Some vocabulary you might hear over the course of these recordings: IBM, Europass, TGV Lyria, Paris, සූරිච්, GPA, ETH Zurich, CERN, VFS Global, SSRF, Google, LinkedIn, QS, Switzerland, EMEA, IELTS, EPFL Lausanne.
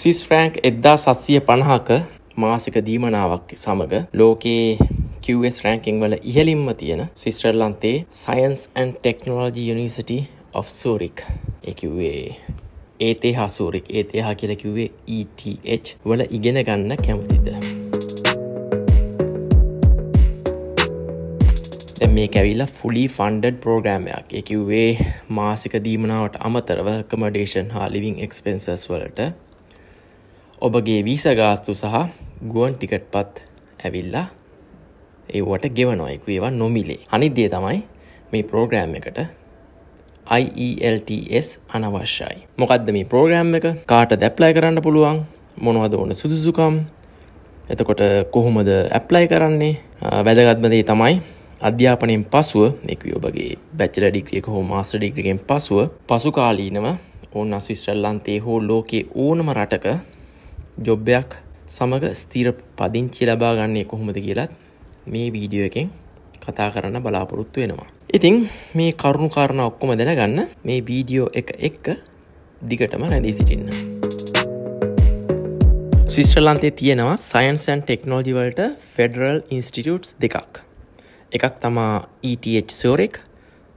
Swiss Frank 1750ක මාසික දීමනාවක් සමග ලෝකයේ QS ranking වල ඉහළින්ම තියෙන ස්විට්සර්ලන්තයේ Science and Technology University of Zurich EQA ETH Zurich ETH කියලා කිව්වේ ETH වල ඉගෙන ගන්න කැමතිද? දැන් මේක ඇවිල්ලා fully funded program එකක්. ඒ කිව්වේ මාසික දීමනාවට අමතරව accommodation හා living expenses වලට ඔබගේ වීසා ගාස්තු සහ ගුවන් ටිකට්පත් ඇවිල්ලා ඒවට ගෙවනවා. ඒක ඒවා නොමිලේ. අනිත් දේ තමයි මේ ප්‍රෝග්‍රෑම් එකට IELTS අනවශ්‍යයි. මොකද්ද මේ ප්‍රෝග්‍රෑම් එක? කාටද ඇප්ලයි කරන්න පුළුවන්? මොනවද ඕන සුදුසුකම්? එතකොට කොහොමද ඇප්ලයි කරන්නේ? වැදගත්ම දේ තමයි අධ්‍යාපනයෙන් පසුව, ඒ කියන්නේ ඔබගේ බැචලර් ඩිග්‍රී එක හෝ මාස්ටර් ඩිග්‍රී එකෙන් පසුව පසුකාලීනව ඕන ස්විස්තරලන්තයේ හෝ ලෝකයේ ඕනම රටක ජොබ් එකක් සමග ස්ථිර පදිංචි ලබා ගන්නේ කොහොමද කියලාත් මේ වීඩියෝ එකෙන් කතා කරන්න බලාපොරොත්තු වෙනවා. ඉතින් මේ කරුණු කාරණා ඔක්කොම දැනගන්න මේ වීඩියෝ එක එක්ක දිගටම රැඳී සිටින්න. ස්විස්තරලන්තයේ තියෙනවා Science and Technology වලට Federal Institutes දෙකක්. එකක් තමයි ETH Zurich,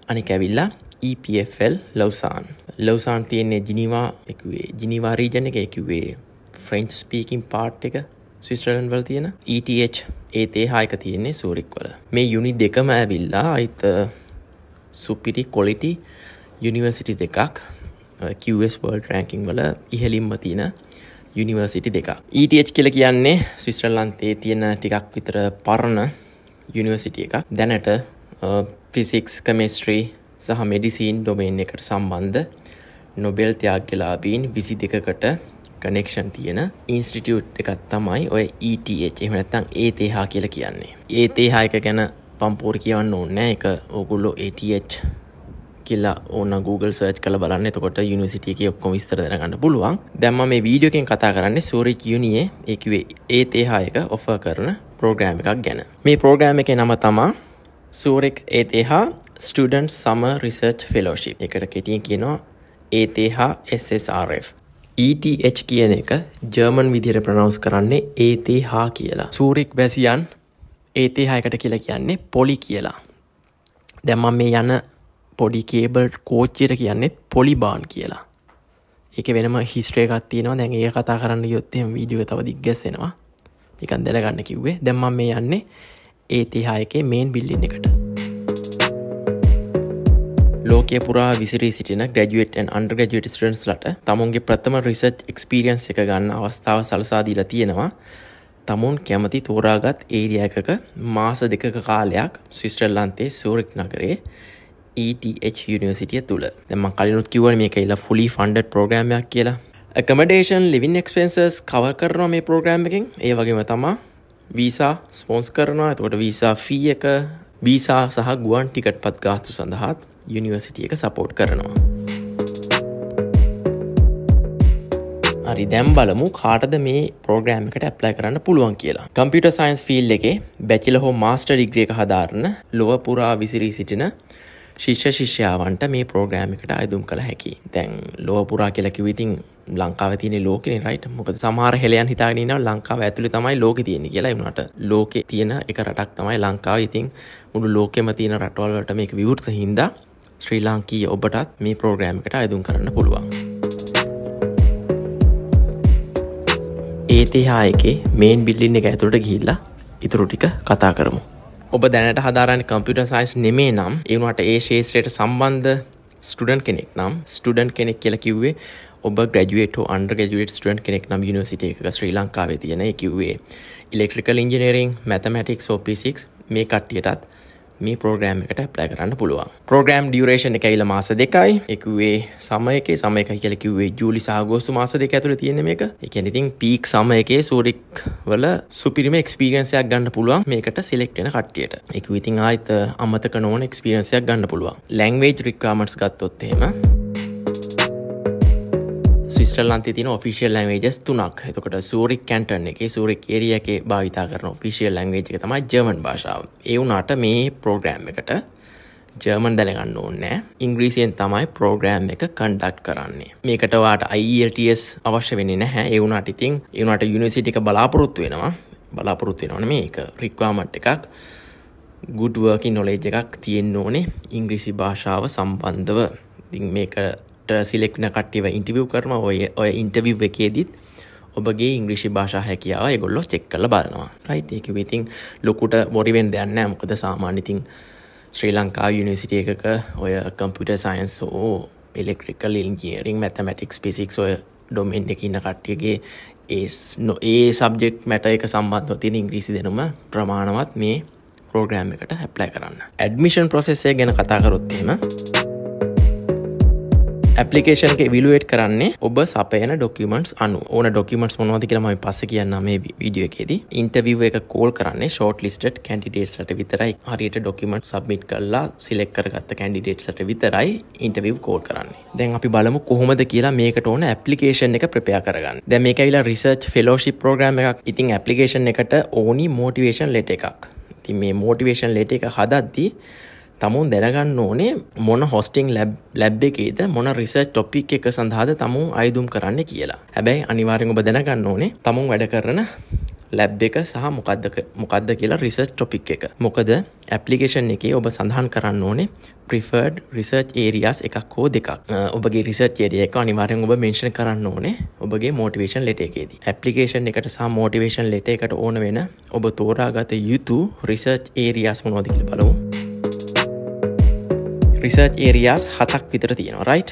අනික ඇවිල්ලා EPFL Lausanne. Lausanne තියෙන්නේ ජිනීවා, ඒ කියුවේ ජිනීවා රීජන් එක, ඒ කියුවේ French speaking part එක ස්විස්තරලන්ත වල තියෙන. ETH ඒතේහා එක තියෙන්නේ සූරික් වල. මේ යුනි දෙකම ඇවිල්ලා අයිත සුපිරි ක්වොලිටි යුනිවර්සිටි දෙකක්, QS World Ranking වල ඉහළින්ම තියෙන යුනිවර්සිටි දෙකක්. ETH කියලා කියන්නේ ස්විස්තරලන්තයේ තියෙන ටිකක් විතර පරණ යුනිවර්සිටි එකක්. දැනට ෆිසික්ස්, කෙමිස්ට්‍රි සහ මෙඩිසින් ඩොමේන් එකට සම්බන්ධ නොබෙල් ත්‍යාගලාභීන් 22කට කනෙක්ෂන් තියෙන ඉන්ස්ටිටියුට් එකක් තමයි ඔය ETH. එහෙම නැත්නම් ETH කියලා කියන්නේ. ETH එක ගැන පම්පෝර කියවන්න ඕනේ නැහැ. ඒක ඕගොල්ලෝ ETH කියලා ඕන Google search කරලා බලන්න. එතකොට යුනිවර්සිටි එකේ ඔක්කොම විස්තර දැනගන්න පුළුවන්. දැන් මම මේ වීඩියෝ එකෙන් කතා කරන්නේ සූරිච් යුනියේ ඒ කියුවේ ETH එක ඔෆර් කරන ප්‍රෝග්‍රෑම් එකක් ගැන. මේ ප්‍රෝග්‍රෑම් එකේ නම තමයි Zurich ETH Student Summer Research Fellowship. ඒකට කෙටියෙන් කියනවා ETH SSRF. ETH කියන එක ජර්මන් විදිහට ප්‍රොනවුන්ස් කරන්නේ ETH කියලා. සූරික් වැසියන් ETH එකට කියලා කියන්නේ පොලි කියලා. දැන් මම මේ යන පොඩි කේබල් කෝච්චියට කියන්නේ පොලිබාන් කියලා. ඒකේ වෙනම හිස්ටරි එකක් තියෙනවා. දැන් ඒක කතා කරන්න ගියොත් එහෙම වීඩියෝ එක තව දිග්ගැස් වෙනවා. නිකන් දැනගන්න කිව්වේ. දැන් මම මේ යන්නේ ETH එකේ මේන් බිල්ඩින් එකට. ලෝකයේ පුරා විසිරී සිටින graduate and undergraduate students ලට තමුන්ගේ ප්‍රථම research experience එක ගන්න අවස්ථාව සලසා දීලා තියෙනවා. තමුන් කැමති තෝරාගත් area එකක මාස දෙකක කාලයක් ස්විස්තරලන්තයේ සූරික් නගරයේ ETH University තුල. දැන් මම කලිනුත් කිව්වනේ මේක ඊළඟ fully funded program එකක් කියලා. Accommodation, living expenses cover කරනවා මේ program එකෙන්. ඒ වගේම තමයි visa sponsor කරනවා. එතකොට visa fee එක, visa සහ ගුවන් ටිකට්පත් ගාස්තු සඳහාත් යුනිවර්සිටි එක සපෝට් කරනවා. හරි, දැන් බලමු කාටද මේ ප්‍රෝග්‍රෑම් එකට ඇප්ලයි කරන්න පුළුවන් කියලා. කම්පියුටර් සයන්ස් ෆීල්ඩ් එකේ බැචලර් හෝ මාස්ටර් ඩිග්‍රී එක හදාරන ලොව පුරා විසිරී සිටින ශිෂ්‍ය ශිෂ්‍යාවන්ට මේ ප්‍රෝග්‍රෑම් එකට අයදුම් කළ හැකියි. දැන් ලොව පුරා කියලා කිව්ව ඉතින් ලංකාවේ තියෙන ලෝකේ රයිට්. මොකද සමහර හෙලයන් හිතාගෙන ඉන්නවා ලංකාව ඇතුලේ තමයි ලෝකේ තියෙන්නේ කියලා. ඒ වුණාට ලෝකේ තියෙන එක රටක් තමයි ලංකාව. ඉතින් මුළු ලෝකෙම තියෙන රටවල් වලට මේක විවෘත හින්දා ශ්‍රී ලාංකීය ඔබටත් මේ ප්‍රෝග්‍රෑම් එකට අයදුම් කරන්න පුළුවන්. ETH එකේ මේන් බිල්ඩින් එක ඇතුළට ගිහිල්ලා ඉතුරු ටික කතා කරමු. ඔබ දැනට හදාරන්නේ කම්පියුටර් සයන්ස් නෙමෙයි නම්, ඒ වුණාට ඒ ශාස්ත්‍රයට සම්බන්ධ ස්ටුඩන්ට් කෙනෙක් නම්, ස්ටුඩන්ට් කෙනෙක් කියලා කිව්වේ ඔබ ග්‍රැජුවේට් හෝ අන්ඩර් ග්‍රැජුවේට් ස්ටුඩන්ට් කෙනෙක් නම් යුනිවර්සිටි එකක ශ්‍රී ලංකාවේ තියෙන. ඒ කිව්වේ ඉලෙක්ට්‍රිකල් ඉන්ජිනියරින්, මැතමැටික්ස් හෝ ෆිසික්ස් මේ කට්ටියටත් මේ ප්‍රෝග්‍රෑම් එකට ඇප්ලයි කරන්න පුළුවන්. ප්‍රෝග්‍රෑම් ඩියුරේෂන් එක ඇවිල්ලා මාස 2යි. ඒකුවේ සමය එකේ සමය එකයි කියලා කිව්වේ ජූලි සහ අගෝස්තු මාස දෙක ඇතුළේ තියෙන මේක. ඒ කියන්නේ ඉතින් පීක් සමය එකේ සූරික් වල සුපිරිම එක්ස්පීරියන්ස් එකක් ගන්න පුළුවන් මේකට සිලෙක්ට් වෙන කට්ටියට. ඒකුවේ ඉතින් ආයෙත් අමතක නොවන එක්ස්පීරියන්ස් එකක් ගන්න පුළුවන්. ලැන්ග්වේජ් රික්වයර්මන්ට්ස් ගත්තොත් එහෙම ස්විස්තරලන්තයේ තියෙන ඔෆිෂියල් ලැන්ග්වේජස් 3ක්. එතකොට සූරික් කැන්ටන් එකේ සූරික් ඒරියා එකේ භාවිතා කරන ඔෆිෂියල් ලැන්ග්වේජ් එක තමයි ජර්මන් භාෂාව. ඒ වුණාට මේ ප්‍රෝග්‍රෑම් එකට ජර්මන් දැනගන්න ඕනේ. ඉංග්‍රීසියෙන් තමයි ප්‍රෝග්‍රෑම් එක කන්ඩක්ට් කරන්නේ. මේකට ඔයාට IELTS අවශ්‍ය වෙන්නේ නැහැ. ඒ වුණාට ඉතින් ඒ වුණාට යුනිවර්සිටි එක බලාපොරොත්තු වෙනවා. බලාපොරොත්තු වෙනවනේ මේක රික්වයර්මන්ට් එකක්. good working knowledge එකක් තියෙන්න ඕනේ ඉංග්‍රීසි භාෂාව සම්බන්ධව. ඉතින් මේකට සිලෙක්ට් වෙන කට්ටියව ඉන්ටර්විව් කරනවා. ඔය ඉන්ටර්විව් එකේදීත් ඔබගේ ඉංග්‍රීසි භාෂා හැකියාව ඒගොල්ලෝ චෙක් කරලා බලනවා. රයිට්. ඒක ඉතින් ලොකුට worry වෙන්න දෙයක් නැහැ. මොකද සාමාන්‍ය ඉතින් ශ්‍රී ලංකා යුනිවර්සිටි එකක ඔය කම්පියුටර් සයන්ස් ඕ ඉලෙක්ට්‍රිකල් ඉංජිනියරින් මැතමැටික්ස් ෆිසික්ස් ඔය ඩොමෙන් එකේ ඉන්න කට්ටියගේ ඒ සබ්ජෙක්ට් මැටර් එක සම්බන්ධව තියෙන ඉංග්‍රීසි දැනුම ප්‍රමාණවත් මේ ප්‍රෝග්‍රෑම් එකට ඇප්ලයි කරන්න. ඇඩ්මිෂන් ප්‍රොසෙස් එක ගැන කතා කරොත් එහෙම application ke evaluate karanne oba sapayana documents anu ona documents monawada kiyala mama passe kiyanna me video ekedi interview ekak call karanne shortlisted candidates rata vitarai hariyata document submit karala select karagatta candidates rata vitarai interview call karanne den api balamu kohomada kiyala meekata ona application ekak prepare karaganna den meka evila research fellowship program ekak ithin application ekata oni motivation letter ekak ithin me motivation letter ekak hadaddi tamun දැනගන්න ඕනේ මොන hosting lab එකේද මොන research topic එක සඳහාද tamun අයදුම් කරන්න කියලා. හැබැයි අනිවාර්යෙන් ඔබ දැනගන්න ඕනේ tamun වැඩ කරන ලැබ් එක සහ මොකද්ද කියලා රිසර්ච් ටොපික් එක. මොකද ඇප්ලිකේෂන් එකේ ඔබ සඳහන් කරන්න ඕනේ preferred research areas එකක් හෝ දෙකක්. ඔබගේ රිසර්ච් ඒරියා එක අනිවාර්යෙන් ඔබ මෙන්ෂන් කරන්න ඕනේ ඔබගේ motivation letter එකේදී. ඇප්ලිකේෂන් එකට සහ motivation letter එකට ඕන වෙන ඔබ තෝරාගත යුතු රිසර්ච් areas මොනවද කියලා බලමු. Research areas hatak විතර තියෙනවා, right?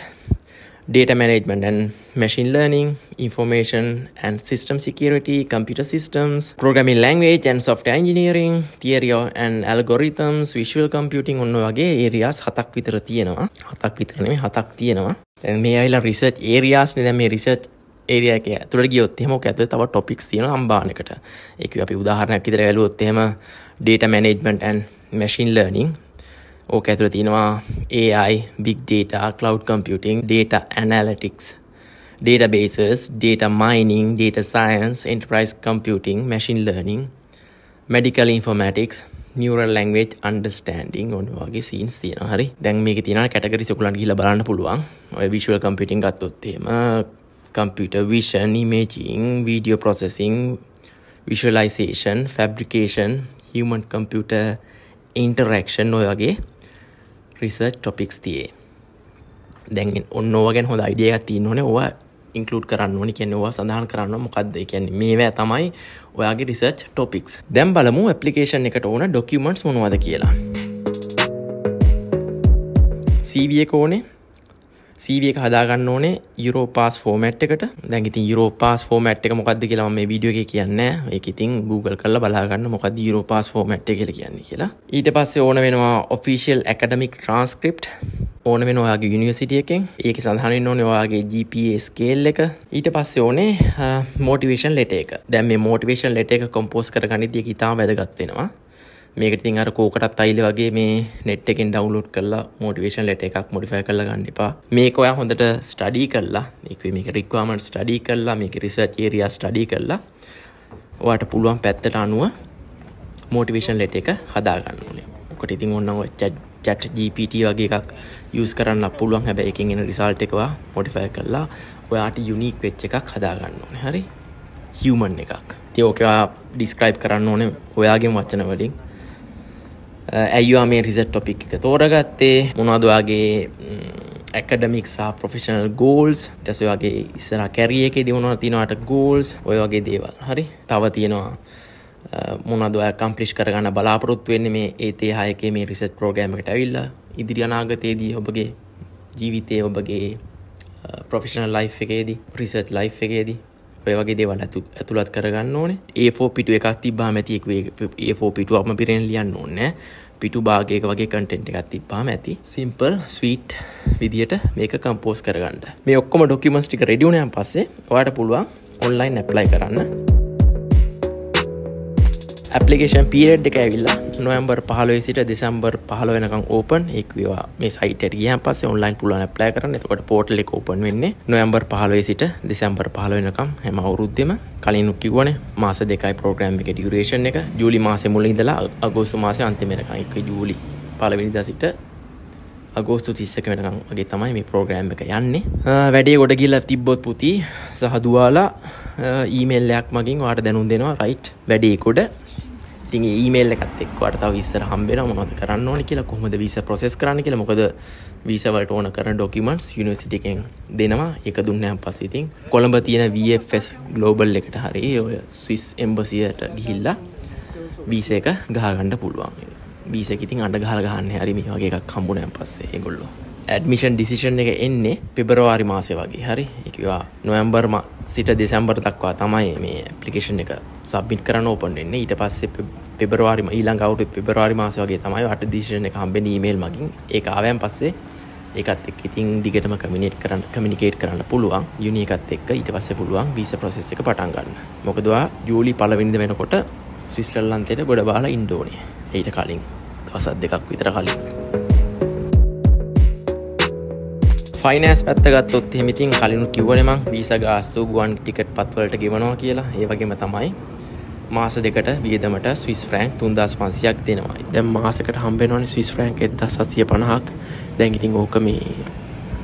Data management and machine learning, information and system security, computer systems, programming language and software engineering, theory and algorithms, visual computing ඔන්න වගේ areas හතක් විතර තියෙනවා. හතක් විතර නෙමෙයි හතක් තියෙනවා. දැන් මේ ඇවිල්ලා research areas නේ. දැන් මේ research area එක ඇතුළට ගියොත් එහෙම ඔක ඇතුළේ තව topics තියෙනවා අම්බානකට. ඒක අපි උදාහරණයක් විතර වැළුවොත් එහෙම data management and machine learning ඕක ඇතුළේ තියෙනවා AI, big data, cloud computing, data analytics, databases, data mining, data science, enterprise computing, machine learning, medical informatics, neural language understanding ඔන්න වගේ scenes තියෙනවා. හරි. දැන් මේකේ තියෙනවා categories ඔයගොල්ලන්ට ගිහිල්ලා බලන්න පුළුවන්. ඔය visual computing ගත්තොත් එහෙම computer vision, imaging, video processing, visualization, fabrication, human computer interaction ඔය වගේ research topics tie. Then on no again hond idea එකක් තියෙන්න ඕනේ. ඕවා include කරන්න ඕනේ. කියන්නේ ඕවා සඳහන් කරන්න ඕනේ. මොකද්ද? ඒ කියන්නේ මේවා තමයි ඔයාගේ research topics. දැන් බලමු application එකට ඕන documents මොනවද කියලා. CV එක ඕනේ. CV එක හදා ගන්න ඕනේ Europass format එකට. දැන් ඉතින් Europass format එක මොකද්ද කියලා මම මේ වීඩියෝ එකේ කියන්නේ නැහැ. ඒක ඉතින් Google කරලා බලා ගන්න මොකද්ද Europass format එක කියලා කියන්නේ කියලා. ඊට පස්සේ ඕන වෙනවා official academic transcript. ඕන වෙන ඔයාගේ යුනිවර්සිටි එකෙන්. ඒකේ සඳහන් වෙන්න ඕනේ ඔයාගේ GPA scale එක. ඊට පස්සේ ඕනේ motivation letter එක. දැන් මේ motivation letter එක compose කරගන්නදී ඒක ඉතාම වැදගත් වෙනවා. මේකට ඉතින් අර කෝකටත් අයිල වගේ මේ net එකෙන් download කරලා motivation letter එකක් modify කරලා ගන්න එපා. මේක ඔයා හොඳට study කරලා, මේක requirement study කරලා, මේක research area study කරලා ඔයාට පුළුවන් පැත්තට අනුව motivation letter එක හදා ගන්න ඕනේ. ඔකට ඉතින් ඕන නම් ඔය chat GPT වගේ එකක් use කරන්න පුළුවන්. හැබැයි එකෙන් එන result එක ඔයා modify කරලා ඔයාට unique වෙච්ච එකක් හදා ගන්න ඕනේ. හරි. human එකක්. ඉතින් ඔක ඔයා describe කරන්න ඕනේ ඔයාගේම වචන වලින්. ඇයිවා මේ රිසර්ච් ටොපික් එක තෝරගත්තේ මොනවද ඔයාගේ academic සහ professional goals ඊට පස්සේ ඔයාගේ ඉස්සරහ career එකේදී මොනවද තියෙනවාට goals ඔය වගේ දේවල්. හරි. තව තියෙනවා මොනවද ඔයා accomplish කරගන්න බලාපොරොත්තු වෙන්නේ මේ ETH එකේ මේ research program එකට ඇවිල්ලා ඉදිරි අනාගතයේදී ඔබගේ ජීවිතයේ ඔබගේ professional life එකේදී research life එකේදී ඔය වගේ දේවල් ඇතුළත් කරගන්න ඕනේ. A4 පිටු එකක් තිබ්බාම ඇති. A4 පිටුවක්ම පිරෙන් ලියන්න ඕනේ. පිටු භාගයක වගේ content එකක් තිබ්බාම ඇති. simple sweet විදියට මේක compose කරගන්න. මේ ඔක්කොම documents ටික ready වුණාන් පස්සේ ඔයාට පුළුවන් online apply කරන්න. application period එක ඇවිල්ලා නොවැම්බර් 15 සිට දෙසැම්බර් 15 වෙනකන් open. ඒක වේවා මේ site එකට ගියාන් පස්සේ online පුළුවන් apply කරන්න. එතකොට portal එක open වෙන්නේ නොවැම්බර් 15 සිට දෙසැම්බර් 15 වෙනකන් හැම අවුරුද්දෙම. කලින් කිව්වනේ මාස 2යි program එකේ duration එක. ජූලි මාසේ මුල ඉඳලා අගෝස්තු මාසේ අන්තිම වෙනකන්. ඒක ජූලි 15 වෙනිදා සිට අගෝස්තු 31 වෙනකම් වගේ තමයි මේ ප්‍රෝග්‍රෑම් එක යන්නේ. වැඩේ ගොඩ ගිහලා තිබ්බොත් පුතී සහ දුවාලා ඊමේල් එකක් මගින් ඔයාලට දැනුම් දෙනවා රයිට් වැඩේ ගොඩ. ඉතින් මේ ඊමේල් එකත් එක්ක ඔයාලට තව ඉස්සර හම්බ වෙනවා මොනවද කරන්න ඕනේ කියලා කොහොමද වීසා ප්‍රොසෙස් කරන්න කියලා. මොකද වීසා වලට ඕන කරන ડોකියුමන්ට්ස් යුනිවර්සිටි එකෙන් දෙනවා. ඒක දුන්නාන් පස්සේ ඉතින් කොළඹ තියෙන VFS Global එකට හරි ඔය Swiss Embassy එකට ගිහිල්ලා වීසා එක ගහ ගන්න පුළුවන්. Visa getting under Galagahan, Harimi, Hagaka, Kambun and Passe, Egolo. Admission decision in February Masevagi, Hari, Ikua, November, Sita December, Taka, Tamay, application nigger, submit current opened in it, pass February, Ilang out with February Masavagi, Tamay, after decision a company email mugging, Ekavem Passe, Ekating, Digatama communicate current Pulua, Unica Teka, it was a Pulua, visa process, Patangan, Mokadua, Julie Palavin the Menopota, Switzerland, Godabala, Indoni, Eta Kaling. Finance Patagato Timiting Kalinu Kiwanema, Visa Gastu, one ticket pathwell to Givano Kila, Eva Gimatamai, Masa Decata, Viedamata, Swiss franc, Tundas Pansiak Dinamai, then Masakat Hamben on Swiss franc at the Sasia Panahak, then getting Okami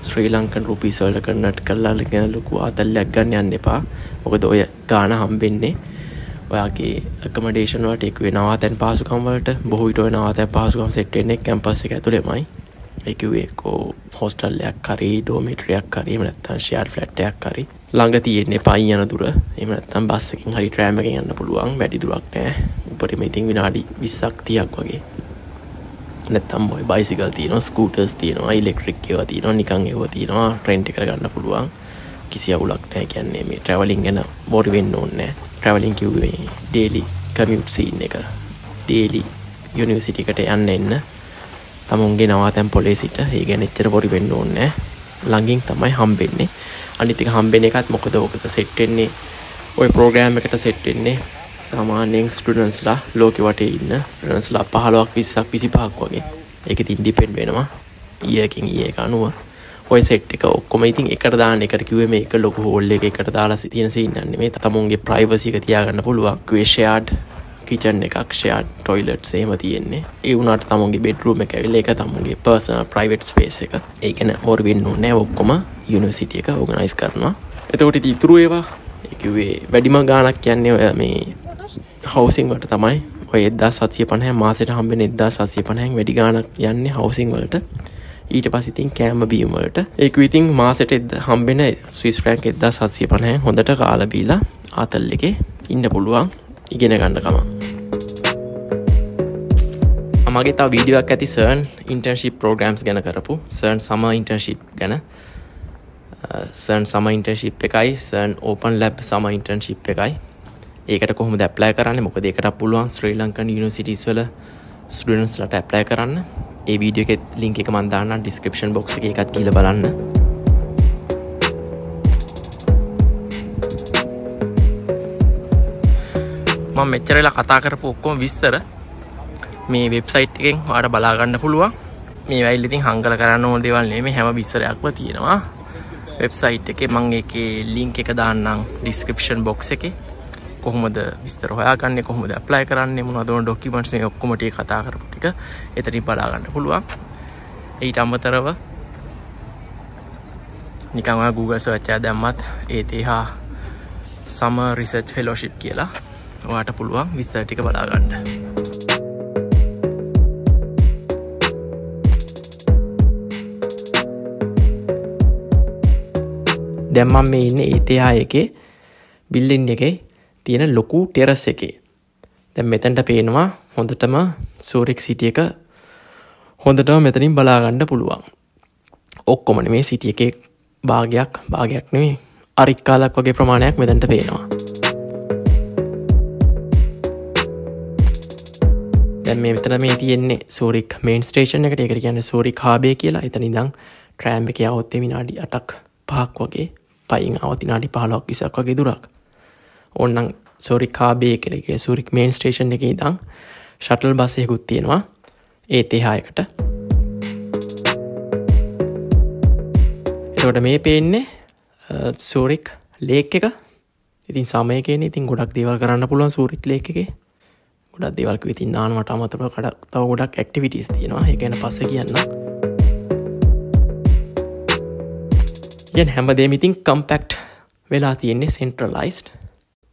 Sri Lankan rupees or like a nut color like a Lukua, the Lagan and Nepa, over the Ghana Hambene. Accommodation will take you an hour and pass converter, Bohito and other pass converter, campus academy, Equico, hostel lacari, dormitory acari, Matan, shared flat acari, Langati, Nepai and Dura, Ematan Basaking, Hari Tramming and Puluang, Badiduak, but emitting Vinadi, Visakti Aquagi, Netamboy, bicycle, Tino, scooters, Tino, electric, Tino, Nikang, Tino, train ticket and Puluang, Kisiaulak, can name it, traveling and what we know. Traveling daily commute scene එක daily university එකට යන්න එන්න තමුන්ගේ නවාතැන් පොලේ සිට ඒ ගැන එච්චර පොරි වෙන්න ඕනේ ළඟින් තමයි හම්බෙන්නේ අනිත් එක හම්බෙන එකත් මොකද ඔකට සෙට් වෙන්නේ ওই ප්‍රෝග්‍රෑම් එකට සෙට් වෙන්නේ සාමාන්‍යයෙන් ස්ටුඩන්ට්ස්ලා ලෝකෙ වටේ ඉන්න ස්ටුඩන්ට්ස්ලා 15ක් 20ක් 25ක් වගේ ඒක ඉතින් ඩිපෙන්ඩ් වෙනවා year එකකින් year එක අනුව ඔය සෙට් එක ඔක්කොම ඉතින් එකට දාන්න එකට කිව්වේ මේක ලොකු හෝල් එක එකට දාලා තියෙන සීන් යන්නේ මේ තමුන්ගේ ප්‍රයිවසි එක තියාගන්න පුළුවන් ක්වේෂයඩ් කිචන් එකක් ෂෙයාඩ් টয়ලට්ස් එහෙම තියෙන්නේ ඒ උනාට තමුන්ගේ බෙඩ්රූම් එක ඇවිල්ලා ඒක තමුන්ගේ පර්සනල් ප්‍රයිවට් ස්පේස් එක ඒ කියන්නේ හොර වෙන්න ඕනේ ඔක්කොම යුනිවර්සිටි එක ඕගනයිස් කරනවා එතකොට ඉතින් ඉතුරු ඒවා ඒ කිව්වේ වැඩිම ගාණක් කියන්නේ ඔය මේ හවුසින් වලට තමයි ඔය 1750 මාසෙට හම්බෙන 1750 වැඩි ගාණක් යන්නේ හවුසින් වලට ඊට පස්සේ තින් කෑම බීම වලට ඒක විතින් මාසෙට හම්බෙන Swiss franc 1750 හොඳට කාලා බීලා ආතල් එකේ ඉන්න පුළුවන් ඉගෙන ගන්න කම. මමගේ තව වීඩියෝ එකක් ඇති CERN internship programs ගැන කරපු CERN summer internship ගැන CERN summer internship එකයි CERN open lab summer internship එකයි. ඒකට කොහොමද apply කරන්නේ? මොකද ඒකට පුළුවන් ශ්‍රී ලංකන් යුනිවර්සිටිස් වල students ලට apply කරන්න. A video get link එක මන් දාන්නම් description box එකේ එකත් කියලා බලන්න. මම මෙච්චර වෙලා කතා කරපු ඔක්කොම විස්තර මේ වෙබ්සයිට් එකෙන් ඔයාලා බලා ගන්න පුළුවන්. මේ වයිල් ඉතින් හංගල කරන්න ඕන දේවල් නෙමෙයි හැම විස්තරයක්ම තියෙනවා. වෙබ්සයිට් එකේ මම ඒකේ link එක දාන්නම් description box එකේ. කොහොමද විස්තර හොයාගන්නේ කොහොමද ඇප්ලයි කරන්නේ මොනවද ඕන ડોකියුමන්ට්ස් මේ ඔක්කොම ටික කතා කරපු ටික එතනින් බලා ගන්න පුළුවන්. ඊට අමතරව නිකන් ඔයා Google search එක දැම්මත් ETH summer research fellowship කියලා ඔයාට පුළුවන් විස්තර ටික බලා ගන්න. දැන් මම මේ ඉන්නේ ETH එකේ building එකේ තියෙන ලොකු ටෙරස් එකේ. දැන් මෙතනට පේනවා හොඳටම සූරික් සිටි එක හොඳටම මෙතනින් බලා ගන්න පුළුවන්. ඔක්කොම නෙමේ සිටි එකේ භාගයක් නෙමේ අරික්කාලක් වගේ ප්‍රමාණයක් මෙතනට පේනවා. දැන් මේ මෙතන මේ තියෙන්නේ සූරික් මේන් ස්ටේෂන් එකට. ඒකට කියන්නේ සූරික් හාබේ කියලා. එතන ඉඳන් ට්‍රෑම් එකේ આવොත් විනාඩි 8ක් 5ක් වගේ පයින් આવොත් විනාඩි 15ක් 20ක් වගේ දුරක්. ඕන්නම් සූරික් හාබේ කියලා කියන්නේ සූරික් මේන් ස්ටේෂන් එකේ ඉඳන් ෂටල් බස් එකකුත් තියෙනවා ETH එකට. එතකොට මේ පේන්නේ සූරික් ලේක් එක. ඉතින් සමය කියන්නේ ඉතින් ගොඩක් දේවල් කරන්න පුළුවන් සූරික් ලේක් එකේ. ගොඩක් දේවල් කිව්ව ඉතින් නානවට අමතරව තව ගොඩක් ඇක්ටිවිටීස් තියෙනවා. ඒක ගැන පස්සේ කියන්නම්. දැන් හැමදේම ඉතින් compact වෙලා තියෙන්නේ centralized.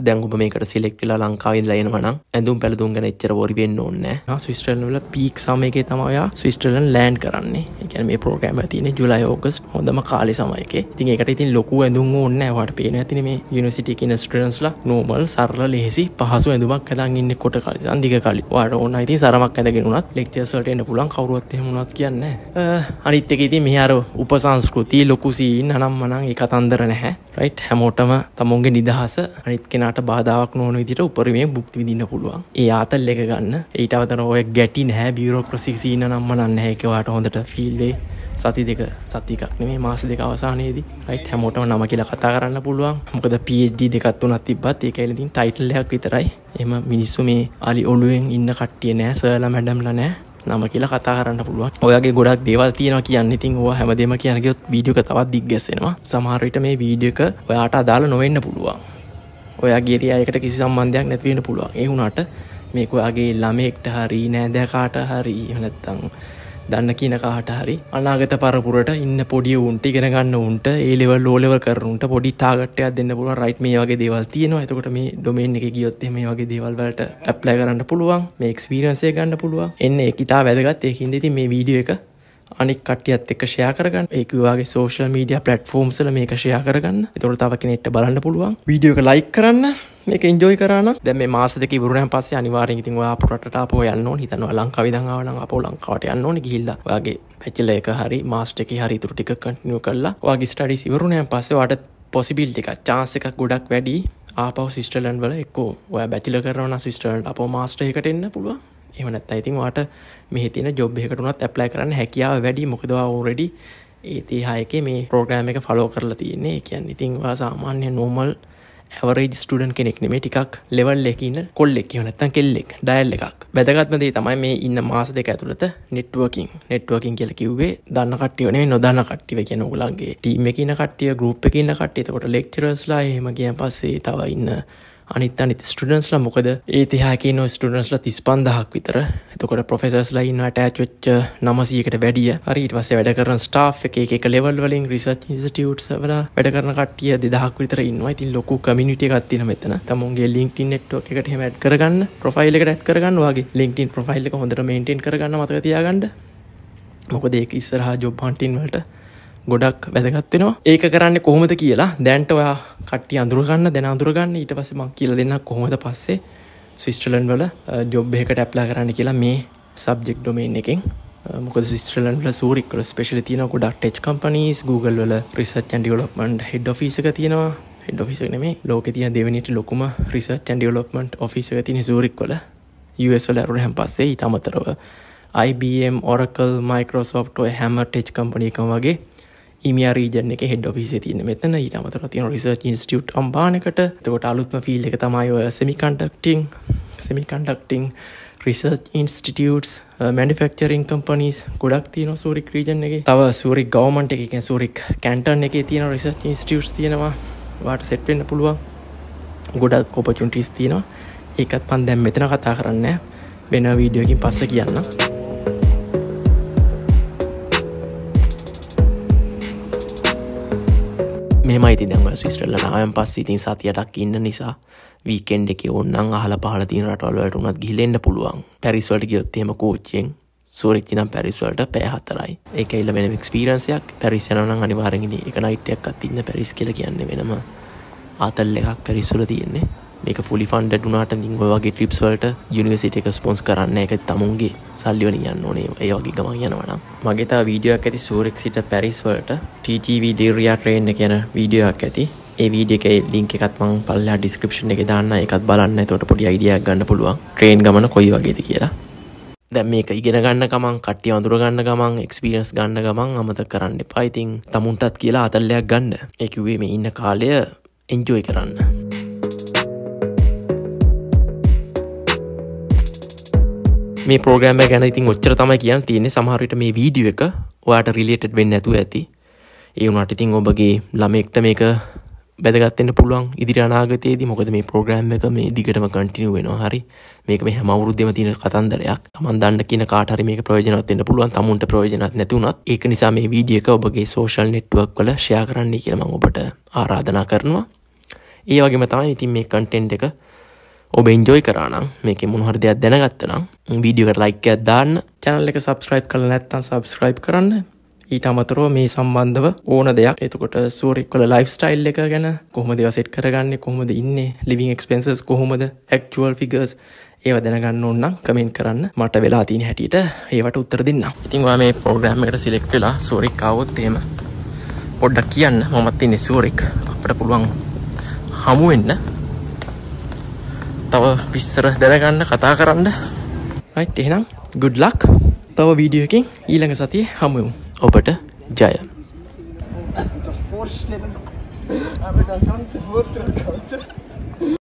දැන් ඔබ මේකට select වෙලා ලංකාවේ ඉඳලා එනවා නම් ඇඳුම් පැළඳුම් ගැන එච්චර worry වෙන්න ඕනේ නැහැ. ස්විස්ටර්ලන්ඩ් වල peak සමයකේ තමයි ආ ස්විස්ටර්ලන්ඩ් land කරන්නේ. ඒ කියන්නේ මේ program එක තියෙන්නේ July August හොඳම කාලේ සමයකේ. ඉතින් ඒකට ඉතින් ලොකු ඇඳුම් ඕනේ නැහැ. ඔයාලට පේනවා ඇතිනේ මේ university එකේ ඉන්න students ලා normal සරල ලෙහෙසි පහසු ඇඳුමක් අඳන් ඉන්නේ කොට කලිසන් දිග කලි. ඔයාලට ඕන නම් ඉතින් සරමක් අඳගෙන උනත් lectures වලට එන්න පුළුවන් කවුරුවත් එහෙම උනත් කියන්නේ නැහැ. අනිත් එක ඉතින් මෙහි අර උපසංස්කෘති ලොකු scene අනම්මනම් ඒ කතන්දර නැහැ. right හැමෝටම තමුන්ගේ නිදහස අනිත් කෙනා බාධාවක් නොවන විදිහට උපරිමයෙන් භුක්ති විඳින්න පුළුවන්. ඒ ආතල් එක ගන්න. ඊට අවතන ඔය ගැටි නැහැ, බියුරෝක්‍රසි සීන නම් නැහැ. ඒක ඔයාලට හොඳට ෆීල් වෙයි. සති දෙකක් නෙමෙයි මාස දෙක අවසානයේදී. රයිට් හැමෝටම නම කියලා කතා කරන්න පුළුවන්. මොකද PhD දෙකක් තුනක් තිබ්බත් ඒක ඇයිලින් ටයිටල් එකක් විතරයි. එහෙම මිනිස්සු මේ අලි ඔළුවෙන් ඉන්න කට්ටිය නෑ, සර්ලා මැඩම්ලා නෑ. නම කියලා කතා කරන්න පුළුවන්. ඔයගේ ගොඩක් දේවල් තියෙනවා කියන්න. ඉතින් ඕවා හැමදේම කියන ගියොත් වීඩියෝ එක තවත් දිග්ගැස්සෙනවා. සමහර විට මේ වීඩියෝ එක ඔයාට අදාළ නොවෙන්න පුළුවන්. ඔයාගේ ඒරියාවකට කිසි සම්බන්ධයක් නැති වෙන්න පුළුවන්. ඒ වුණාට මේක ඔයාගේ ළමෙක්ට හරි නෑදෑ කාට හරි නැත්නම් දන්න කින කාට හරි අනාගත පරපුරට ඉන්න පොඩි උන්ට ඉගෙන ගන්න උන්ට ඒ ලෙවල් ඕ ලෙවල් කරන උන්ට පොඩි ටාගට් එකක් දෙන්න පුළුවන්. රයිට් මේ වගේ දේවල් තියෙනවා. එතකොට මේ ඩොමේන් එකේ ගියොත් එහෙම මේ වගේ දේවල් වලට ඇප්ලයි කරන්න පුළුවන්. මේ එක්ස්පීරියන්ස් එක ගන්න පුළුවන්. එන්නේ ඒක ඉතාල වැදගත්. ඒකින්ද ඉතින් මේ වීඩියෝ එක අනික් කට්ටියත් එක්ක ෂෙයා කරගන්න. ඒක ඔයාගේ සෝෂල් මීඩියා ප්ලැට්ෆෝම්ස් වල මේක ෂෙයා කරගන්න. ඒතකොට තව කෙනෙක්ට බලන්න පුළුවන්. වීඩියෝ එක ලයික් කරන්න. මේක එන්ජොයි කරා නම් දැන් මේ මාස දෙක ඉවරුනන් පස්සේ අනිවාර්යෙන් ඉතින් ඔයා අපු රටට ආපහු යන්න ඕනේ. හිතනවා ලංකාව ඉඳන් ආව නම් අපෝ ලංකාවට යන්න ඕනේ ගිහිල්ලා. ඔයාගේ බැචලර් එක හරි මාස්ටර් එකේ හරි ඊටු ටික කන්ටිනියු කරලා ඔයාගේ ස්ටඩීස් ඉවරුනන් පස්සේ ඔයාට පොසිබිලිටි එකක්, chance එකක් ගොඩක් වැඩි. ආපහු ස්විස්ටර්ලන්ඩ් වල එක්කෝ ඔයා බැචලර් කරනවා නම් ස්විස්ටර්ලන්ඩ් අපෝ මාස්ටර් එකට එන්න පුළුවන්. එහෙම නැත්නම් ඉතින් ඔයාට මෙහි තියෙන ජොබ් එකකට උනත් ඇප්ලයි කරන්න හැකියාව වැඩි. මොකද ඔයා ඔල්රෙඩි ETH එකේ මේ ප්‍රෝග්‍රෑම් එක ෆලෝ කරලා තියෙන්නේ. ඒ කියන්නේ ඉතින් ඔයා සාමාන්‍ය normal average student කෙනෙක් නෙමෙයි. ටිකක් level එකේ ඉන්න කොල්ලෙක් එහෙම නැත්නම් කෙල්ලෙක්, ඩයල් එකක්. වැදගත්ම දේ තමයි මේ ඉන්න මාස දෙක ඇතුළත networking. networking කියලා කිව්වේ දන්න කට්ටිය නෙමෙයි නොදන්න කට්ටිය. ඒ කියන්නේ ඔයගොල්ලන්ගේ team එකේ ඉන්න කට්ටිය, group එකේ ඉන්න කට්ටිය. එතකොට lecturers ලා එහෙම ගියන් පස්සේ තව ඉන්න අනිත් ස්ටුඩන්ස්ලා. මොකද ඒතිහාකේ නෝ ස්ටුඩන්ස්ලා 35000ක් විතර. එතකොට ප්‍රොෆෙසර්ස්ලා ඉන්නවා ඇටච් වෙච්ච 900කට වැඩිය. හරි ඊට පස්සේ වැඩ කරන ස්ටාෆ් එක එක ලෙවල් වලින් රිසර්ච් ඉන්ස්ටිටියුට්ස් වල වැඩ කරන කට්ටිය 2000ක් විතර ඉන්නවා. ඉතින් ලොකු කමියුනිටි එකක් තියෙනවා මෙතන. තමුන්ගේ LinkedIn network එකට එහෙම ඇඩ් කරගන්න, ප්‍රොෆයිල් එකට ඇඩ් කරගන්න. ඔයාගේ LinkedIn ප්‍රොෆයිල් එක හොඳට මේන්ටේන් කරගන්න මතක තියාගන්න. මොකද ඒක ඉස්සරහා ජොබ් හන්ටින් වලට ගොඩක් වැදගත් වෙනවා. ඒක කරන්නේ කොහොමද කියලා දැන්ට ඔයා කට්ටිය අඳුරගන්න, දැන් අඳුරගන්න. ඊට පස්සේ මම කියලා දෙන්නම් කොහොමද පස්සේ ස්විස්ටර්ලන්ඩ් වල ජොබ් එකකට ඇප්ලයි කරන්න කියලා මේ සබ්ජෙක්ට් ඩොමේන් එකෙන්. මොකද ස්විස්ටර්ලන්ඩ් වල සූරික් වල ස්පෙෂලි තියෙනවා ගොඩක් ටෙච් කම්පනීස්, Google වල research and development head office එක තියෙනවා. හෙඩ් ඔෆිස් එක නෙමෙයි, ලෝකේ තියෙන දෙවෙනියට ලොකුම රිසර්ච් ඇන්ඩ් ඩෙවලොප්මන්ට් ඔෆිස් එක තියෙන සූරික් වල. US වල අරුණෙන් පස්සේ ඊට අමතරව IBM, Oracle, Microsoft ඔය හැම ටෙච් කම්පනි එකම වගේ EMEA region එකේ හෙඩ් ඔෆිස් එක තියෙන මෙතන. ඊට අමතරව තියෙන රිසර්ච් ඉන්ස්ටිටියුට් අම්බානකට. එතකොට අලුත්ම ෆීල්ඩ් එක තමයි ඔය semiconducting research institutes, manufacturing companies ගොඩක් තියෙනවා සූරික් රීජන් එකේ. තව සූරික් ගවර්න්මන්ට් එකේ කියන්නේ සූරික් කැන්ටන් එකේ තියෙන රිසර්ච් ඉන්ස්ටිටියුට්ස් තියෙනවා. ඔයාලට සෙට් වෙන්න පුළුවන්. ගොඩක් ඔපචුනිටිස් තියෙනවා. ඒකත් මම දැන් මෙතන කතා කරන්නේ වෙන වීඩියෝ එකකින් පස්සේ කියන්නම්. මෙමයිති දැන්ව ස්විස්ටර්ලන්ඩ් ආවම පස්සේ ඉතින් සතියටක් ඉන්න නිසා වීකෙන්ඩ් එකේ ඕනනම් අහලා පහලා තියෙන රටවල් වලට උනත් ගිහිල්ලා එන්න පුළුවන්. පැරිස් වලට ගියොත් එහෙම කෝච්චියෙන් සූරිච් ඉඳන් පැරිස් වලට පැය 4යි. ඒක ඇවිල්ලා වෙනම එක්ස්පීරියන්ස් එකක්. පැරිස් යනවා නම් අනිවාර්යෙන් ඉතින් එක නයිට් එකක්වත් ඉන්න පැරිස් කියලා කියන්නේ වෙනම ආතල් එකක් පැරිස් වල තියෙන්නේ. මේක ෆුලි ෆන්ඩඩ් වුණාට ඉතින් ඔය වගේ ට්‍රිප්ස් වලට යුනිවර්සිටි එක ස්පොන්සර් කරන්න. ඒක තමුන්ගේ සල්ලි වලින් යන්න ඕනේ. ඒ වගේ ගමන් යනවා නම් මගේ තව වීඩියෝ එකක් ඇති සූරික් සිට පැරිස් වලට TGV Lyria train එක යන වීඩියෝ එකක් ඇති. ඒ වීඩියෝ එකේ link එකත් මම පල්ලා description එකේ දාන්න. ඒකත් බලන්න. එතකොට පොඩි idea එකක් ගන්න පුළුවන්. train ගමන කොයි වගේද කියලා. දැන් මේක ඉගෙන ගන්න ගමන්, කට්ටිය අඳුර ගන්න ගමන්, experience ගන්න ගමන් අමතක කරන්න එපා. ඉතින් තමුන්ටත් කියලා අතල්ලයක් ගන්න. ඒ කිව්වේ මේ ඉන්න කාලය enjoy කරන්න. මේ ප්‍රෝග්‍රෑම් එක ගැන ඉතින් ඔච්චර තමයි කියන්න තියෙන්නේ. සමහර විට මේ වීඩියෝ එක ඔයාට රිලේටඩ් වෙන්නේ නැතුව ඇති. ඒ වුණාට ඉතින් ඔබගේ ළමෙක්ට මේක වැදගත් වෙන්න පුළුවන් ඉදිරි අනාගතයේදී. මොකද මේ ප්‍රෝග්‍රෑම් එක මේ දිගටම කන්ටිනියු වෙනවා. හරි. මේක මේ හැම අවුරුද්දෙම තියෙන කතන්දරයක්. Taman දන්න කියන කාට හරි මේක ප්‍රයෝජනවත් වෙන්න පුළුවන්. Tamunට ප්‍රයෝජනවත් නැති වුණත් ඒක නිසා මේ වීඩියෝ එක ඔබගේ social network වල share කරන්න කියලා මම ඔබට ආරාධනා කරනවා. ඒ වගේම තමයි ඉතින් මේ content එක ඔබ enjoy කරා නම් මේකේ මොන හරි දෙයක් දැනගත්තා නම් වීඩියෝ එකට like එකක් දාන්න, channel එක subscribe කරලා නැත්නම් subscribe කරන්න. ඊට අමතරව මේ සම්බන්ධව ඕන දෙයක් එතකොට සූරික් වල lifestyle එක ගැන කොහොමද ඒවා set කරගන්නේ, කොහොමද ඉන්නේ, living expenses කොහොමද, actual figures ඒවා දැනගන්න ඕන නම් comment කරන්න. මට වෙලා තියෙන හැටියට ඒවට උත්තර දෙන්න. ඉතින් ඔයා මේ program එකට select වෙලා සූරික් ආවොත් එහෙම පොඩ්ඩක් කියන්න. මමත් ඉන්නේ සූරික්. අපිට පුළුවන් හමු වෙන්න. තව විස්තර දැනගන්න කතා කරන්න. right එහෙනම් good luck. තව වීඩියෝ එකකින් ඊළඟ සතියේ හමු වෙමු. Oberta Jaya. Das Vorstellen, aber das ganze Vortrag, Alter.